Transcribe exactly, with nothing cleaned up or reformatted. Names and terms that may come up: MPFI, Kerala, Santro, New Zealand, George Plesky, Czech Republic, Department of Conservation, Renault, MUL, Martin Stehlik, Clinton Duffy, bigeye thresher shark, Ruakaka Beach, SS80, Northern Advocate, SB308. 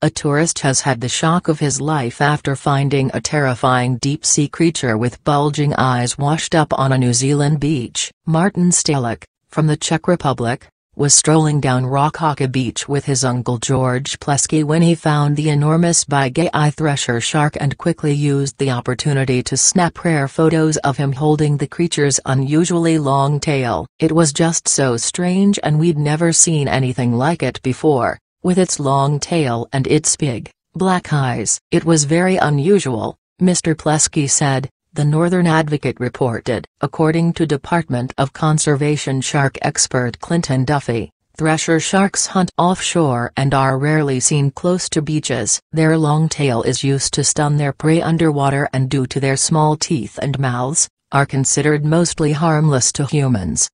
A tourist has had the shock of his life after finding a terrifying deep-sea creature with bulging eyes washed up on a New Zealand beach. Martin Stehlik, from the Czech Republic, was strolling down Ruakaka Beach with his uncle George Plesky when he found the enormous bigeye thresher shark and quickly used the opportunity to snap rare photos of him holding the creature's unusually long tail. It was just so strange, and we'd never seen anything like it before. With its long tail and its big, black eyes. It was very unusual, Mister Plesky said, the Northern Advocate reported. According to Department of Conservation shark expert Clinton Duffy, thresher sharks hunt offshore and are rarely seen close to beaches. Their long tail is used to stun their prey underwater, and due to their small teeth and mouths, are considered mostly harmless to humans.